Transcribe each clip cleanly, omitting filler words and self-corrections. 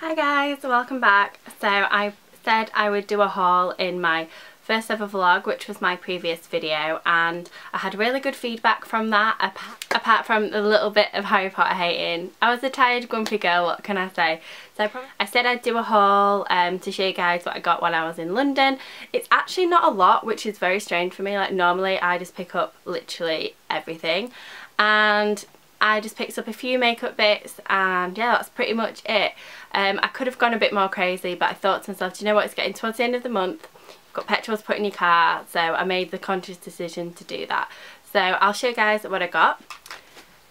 Hi guys, welcome back. So I said I would do a haul in my first ever vlog, which was my previous video, and I had really good feedback from that, apart from the little bit of Harry Potter hating. I was a tired grumpy girl, what can I say? So I said I'd do a haul to show you guys what I got when I was in London. It's actually not a lot, which is very strange for me. Like normally I just pick up literally everything, and I just picked up a few makeup bits, and yeah, that's pretty much it. I could have gone a bit more crazy, but I thought to myself, do you know what, it's getting towards the end of the month, you've got petrol to put in your car, so I made the conscious decision to do that. So I'll show you guys what I got.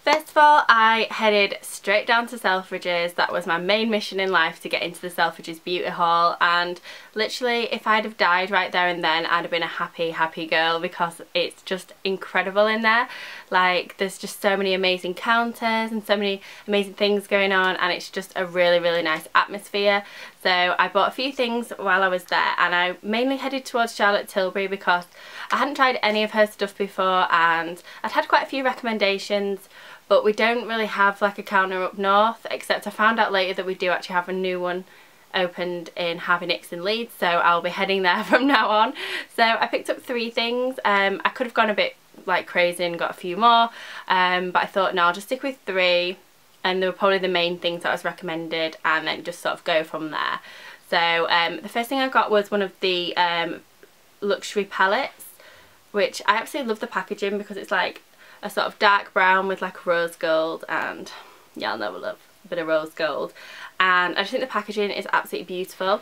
First of all, I headed straight down to Selfridges. That was my main mission in life, to get into the Selfridges beauty haul, and literally if I'd have died right there and then, I'd have been a happy, happy girl, because it's just incredible in there. Like there's just so many amazing counters and so many amazing things going on, and it's just a really, really nice atmosphere. So I bought a few things while I was there, and I mainly headed towards Charlotte Tilbury because I hadn't tried any of her stuff before, and I'd had quite a few recommendations, but we don't really have like a counter up north, except I found out later that we do actually have a new one opened in Harvey Nicks in Leeds, so I'll be heading there from now on. So I picked up three things. I could have gone a bit like crazy and got a few more, but I thought no, I'll just stick with three, and they were probably the main things that was recommended, and then just sort of go from there. So the first thing I got was one of the luxury palettes, which I absolutely love the packaging, because it's like a sort of dark brown with like rose gold, and yeah, I'll never love a bit of rose gold, and I just think the packaging is absolutely beautiful.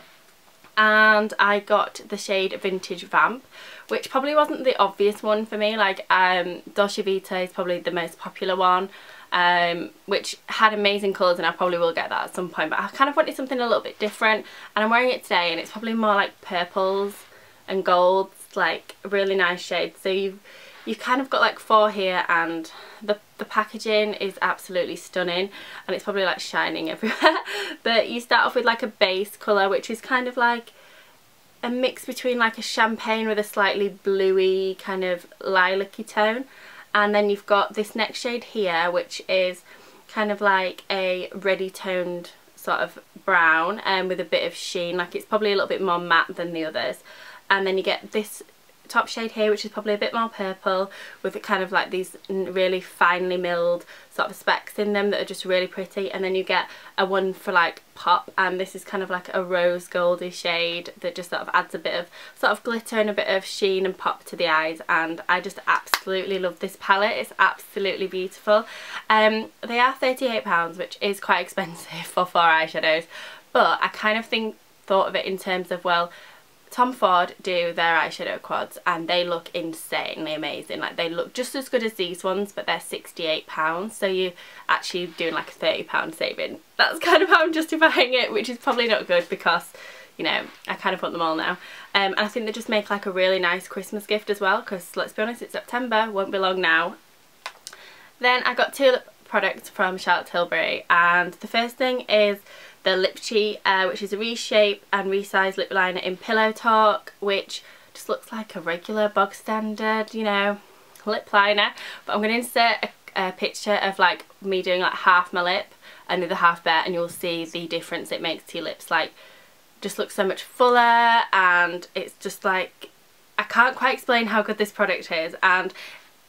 And I got the shade Vintage Vamp, which probably wasn't the obvious one for me. Like Dolce Vita is probably the most popular one, which had amazing colours, and I probably will get that at some point, but I kind of wanted something a little bit different, and I'm wearing it today, and it's probably more like purples and golds, like a really nice shade. So you've kind of got like four here, and the packaging is absolutely stunning, and it's probably like shining everywhere. But you start off with like a base colour, which is kind of like a mix between like a champagne with a slightly bluey kind of lilac-y tone, and then you've got this next shade here, which is kind of like a reddy toned sort of brown, and with a bit of sheen, like it's probably a little bit more matte than the others. And then you get this top shade here, which is probably a bit more purple, with kind of like these really finely milled sort of specks in them that are just really pretty. And then you get a one for like pop, and this is kind of like a rose goldy shade that just sort of adds a bit of sort of glitter and a bit of sheen and pop to the eyes, and I just absolutely love this palette. It's absolutely beautiful. They are £38, which is quite expensive for four eyeshadows, but I kind of thought of it in terms of, well, Tom Ford do their eyeshadow quads, and they look insanely amazing. Like they look just as good as these ones, but they're £68, so you're actually doing like a £30 saving. That's kind of how I'm justifying it, which is probably not good, because you know, I kind of want them all now. And I think they just make like a really nice Christmas gift as well, because let's be honest, it's September, won't be long now. Then I got two products from Charlotte Tilbury, and the first thing is the Lip Cheat, which is a reshape and resize lip liner in Pillow Talk, which just looks like a regular bog standard, you know, lip liner. But I'm going to insert a picture of like me doing like half my lip and the other half bare, and you'll see the difference it makes to your lips. Like just looks so much fuller, and it's just like, I can't quite explain how good this product is. And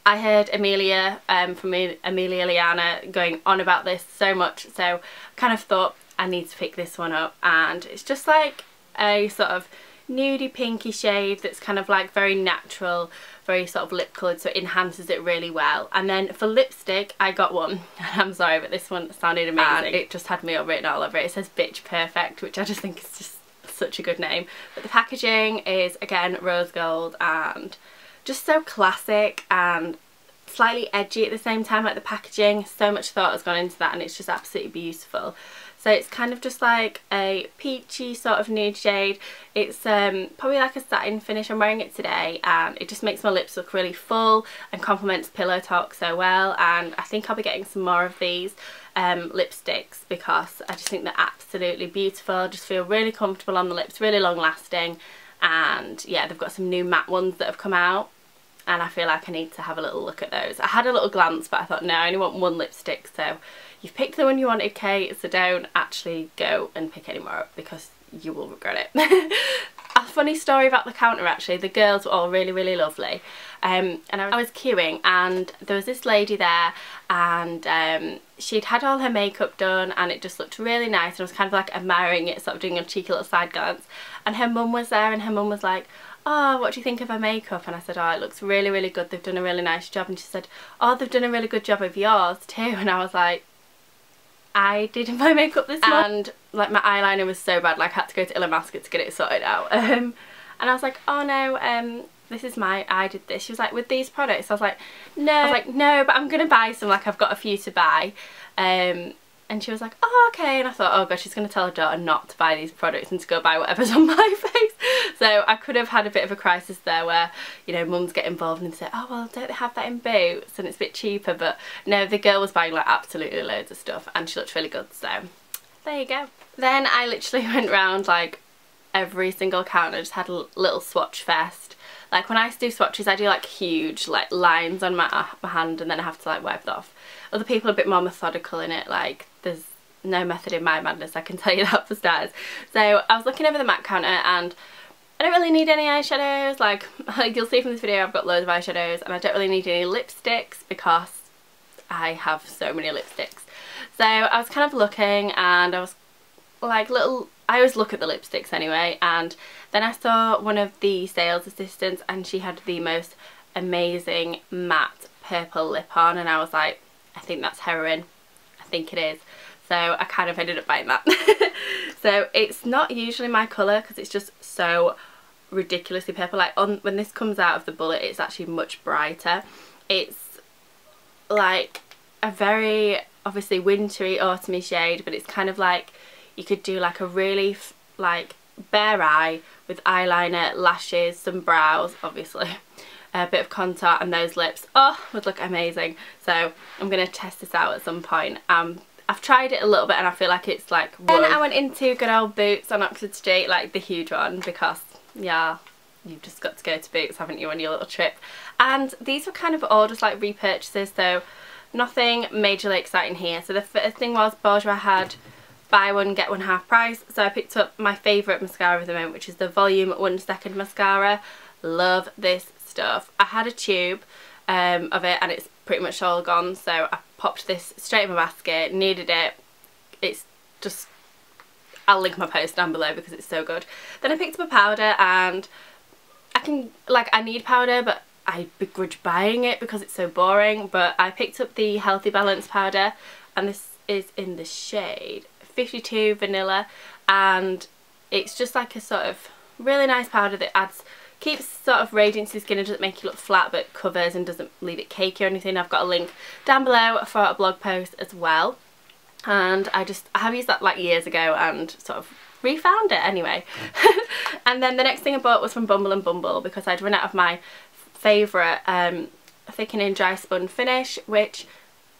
I heard Amelia from Amelia Liana going on about this so much, so I kind of thought I need to pick this one up. And it's just like a sort of nudie pinky shade that's kind of like very natural, very sort of lip coloured, so it enhances it really well. And then for lipstick, I got one, I'm sorry, but this one sounded amazing, and it just had me all written all over it. It says Bitch Perfect, which I just think is just such a good name. But the packaging is again rose gold, and just so classic and slightly edgy at the same time. Like the packaging, so much thought has gone into that, and it's just absolutely beautiful. So it's kind of just like a peachy sort of nude shade. It's probably like a satin finish. I'm wearing it today, and it just makes my lips look really full and complements Pillow Talk so well. And I think I'll be getting some more of these lipsticks, because I just think they're absolutely beautiful. I just feel really comfortable on the lips, really long lasting, and yeah, they've got some new matte ones that have come out. and I feel like I need to have a little look at those. I had a little glance, but I thought, no, I only want one lipstick, so you've picked the one you wanted, Kate, so don't actually go and pick any more up because you will regret it. A funny story about the counter actually, the girls were all really, really lovely, and I was queuing and there was this lady there and she'd had all her makeup done and it just looked really nice and I was kind of like admiring it, sort of doing a cheeky little side glance, and her mum was there and her mum was like, oh, what do you think of her makeup? And I said, oh, it looks really, really good, they've done a really nice job. And she said, oh, they've done a really good job of yours too. And I was like, I did my makeup this month and like my eyeliner was so bad, like I had to go to Illamasqua to get it sorted out, and I was like, oh no, this is my, I did this. She was like, with these products? I was like, no, but I'm gonna buy some, like I've got a few to buy, and she was like, oh okay, and I thought, oh god, she's gonna tell her daughter not to buy these products and to go buy whatever's on my face. So I could have had a bit of a crisis there where, you know, mums get involved and say, oh well, don't they have that in Boots and it's a bit cheaper? But no, the girl was buying like absolutely loads of stuff and she looked really good, so there you go. Then I literally went round like every single counter, just had a little swatch fest. Like when I do swatches, I do like huge like lines on my hand and then I have to like wipe it off. Other people are a bit more methodical in it, like there's no method in my madness, I can tell you that for starters. So I was looking over the MAC counter and I don't really need any eyeshadows, like you'll see from this video I've got loads of eyeshadows, and I don't really need any lipsticks because I have so many lipsticks. So I was kind of looking and I was like, I always look at the lipsticks anyway, and then I saw one of the sales assistants and she had the most amazing matte purple lip on and I was like, I think that's heroin, I think it is. So I kind of ended up buying that. So it's not usually my colour because it's just so ridiculously purple. Like when this comes out of the bullet, it's actually much brighter. It's like a very obviously wintry, autumny shade, but it's kind of like you could do like a really like bare eye with eyeliner, lashes, some brows, obviously. A bit of contour and those lips, oh, would look amazing. So I'm going to test this out at some point. I've tried it a little bit and I feel like it's like whoa. Then I went into good old Boots on Oxford Street, like the huge one, because yeah, you've just got to go to Boots, haven't you, on your little trip. And these were kind of all just like repurchases, so nothing majorly exciting here. So the first thing was Bourjois had buy one get one half price, so I picked up my favourite mascara of the moment, which is the Volume 1 Second mascara. Love this stuff. I had a tube of it and it's pretty much all gone, so I popped this straight in my basket, needed it. It's just, I'll link my post down below because it's so good. Then I picked up a powder, and I can, like, I need powder but I begrudge buying it because it's so boring, but I picked up the Healthy Balance powder and this is in the shade 52 Vanilla, and it's just like a sort of really nice powder that adds, keeps sort of radiance to the skin and doesn't make you look flat but covers and doesn't leave it cakey or anything. I've got a link down below for a blog post as well, and I have used that like years ago and sort of refound it anyway. And then the next thing I bought was from Bumble and Bumble because I'd run out of my favourite thickening dry spun finish, which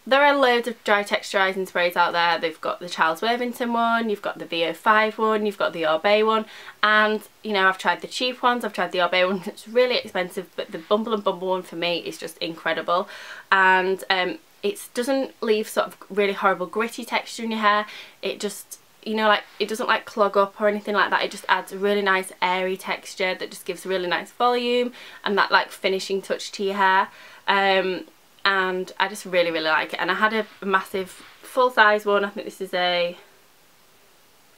there are loads of dry texturising sprays out there. They've got the Charles Worthington one, you've got the VO5 one, you've got the Orbe one, and you know, I've tried the cheap ones, I've tried the Orbe one, it's really expensive, but the Bumble and Bumble one for me is just incredible. And it doesn't leave sort of really horrible gritty texture in your hair, it just, you know, like it doesn't like clog up or anything like that, it just adds a really nice airy texture that just gives really nice volume and that like finishing touch to your hair. And I just really, really like it. And I had a massive full-size one, I think this is a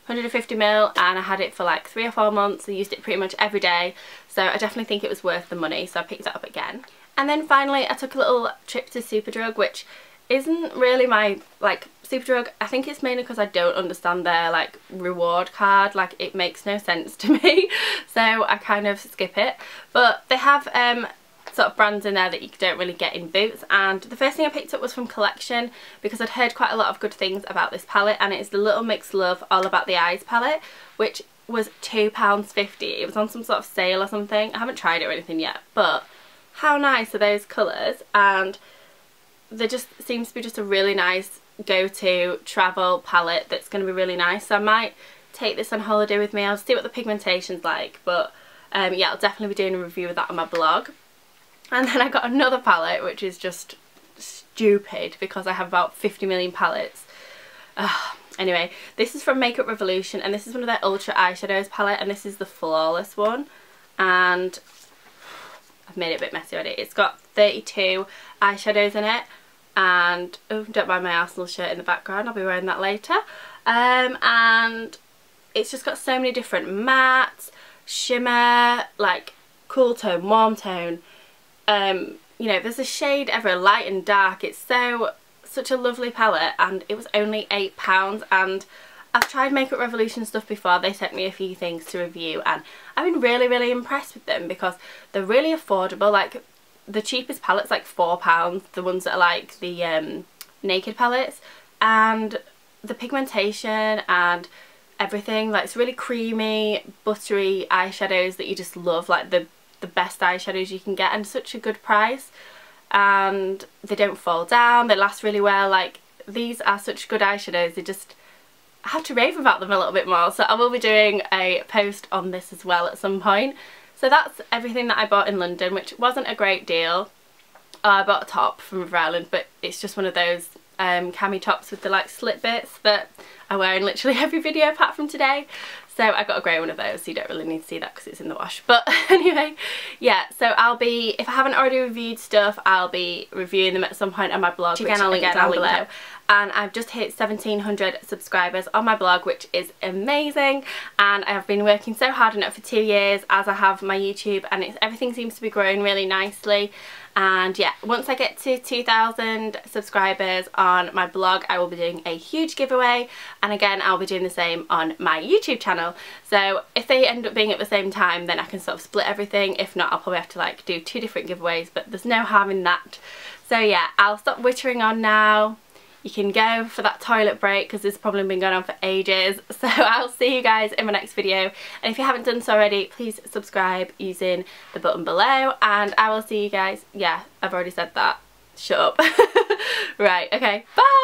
150ml, and I had it for like 3 or 4 months. I used it pretty much every day, so I definitely think it was worth the money, so I picked that up again. And then finally I took a little trip to Superdrug, which isn't really my, like, Superdrug, I think it's mainly because I don't understand their like reward card, like it makes no sense to me, so I kind of skip it. But they have sort of brands in there that you don't really get in Boots, and the first thing I picked up was from Collection because I'd heard quite a lot of good things about this palette, and it's the Little Mix Love All About the Eyes palette, which was £2.50. It was on some sort of sale or something, I haven't tried it or anything yet, but how nice are those colours? And there just seems to be just a really nice go-to travel palette that's going to be really nice, so I might take this on holiday with me. I'll see what the pigmentation's like, but yeah, I'll definitely be doing a review of that on my blog. And then I got another palette, which is just stupid because I have about 50 million palettes. Anyway, this is from Makeup Revolution, and this is one of their Ultra Eyeshadows palette, and this is the Flawless one. And I've made it a bit messy already. It's got 32 eyeshadows in it, and oh, don't mind my Arsenal shirt in the background, I'll be wearing that later. And it's just got so many different mattes, shimmer, like cool tone, warm tone, you know, there's a shade ever, light and dark. It's such a lovely palette, and it was only £8, and I've tried Makeup Revolution stuff before. They sent me a few things to review, and I've been really impressed with them because they're really affordable. Like the cheapest palettes like £4, the ones that are like the naked palettes, and the pigmentation and everything, like it's really creamy, buttery eyeshadows that you just love, like the best eyeshadows you can get, and such a good price, and they don't fall down, they last really well. Like these are such good eyeshadows, they just, I have to rave about them a little bit more, so I will be doing a post on this as well at some point. So that's everything that I bought in London, which wasn't a great deal. I bought a top from River Island, but it's just one of those cami tops with the like slit bits that I wear in literally every video apart from today. So I got a grey one of those, so you don't really need to see that because it's in the wash. But anyway, yeah, so I'll be, if I haven't already reviewed stuff, I'll be reviewing them at some point on my blog, which I'll link down below. And I've just hit 1,700 subscribers on my blog, which is amazing. And I have been working so hard on it for 2 years, as I have my YouTube, and it's, everything seems to be growing really nicely. And yeah, once I get to 2,000 subscribers on my blog, I will be doing a huge giveaway. And again, I'll be doing the same on my YouTube channel. So if they end up being at the same time, then I can sort of split everything. If not, I'll probably have to like do 2 different giveaways, but there's no harm in that. So yeah, I'll stop wittering on now. You can go for that toilet break because this probably been going on for ages. So I'll see you guys in my next video. And if you haven't done so already, please subscribe using the button below. And I will see you guys. Yeah, I've already said that. Shut up. Right, okay, bye!